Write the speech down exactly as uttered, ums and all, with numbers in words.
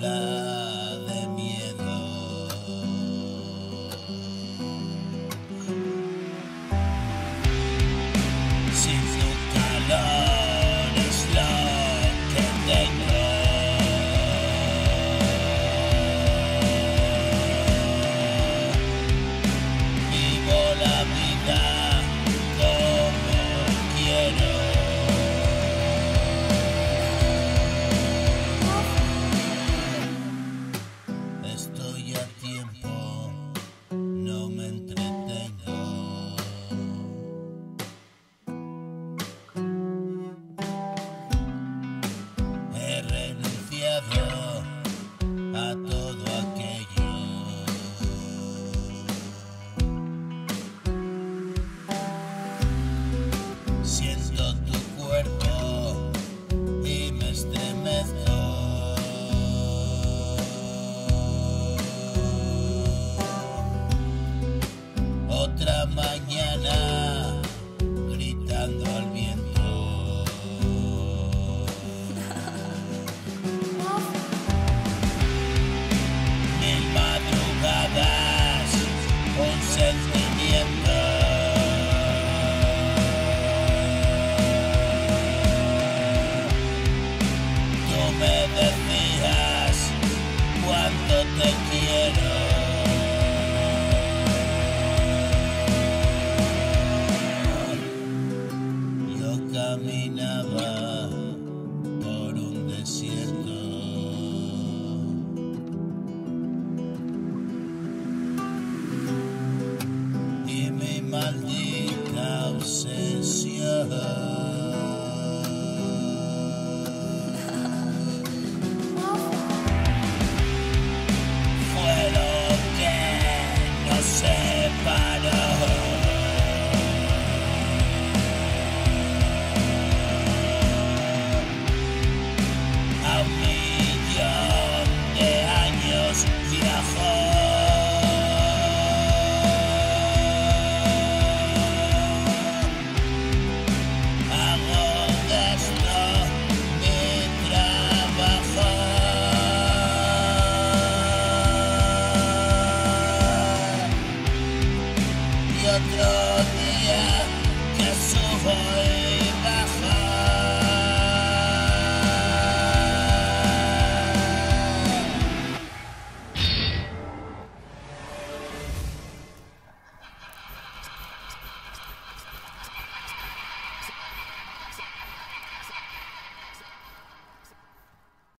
hablar.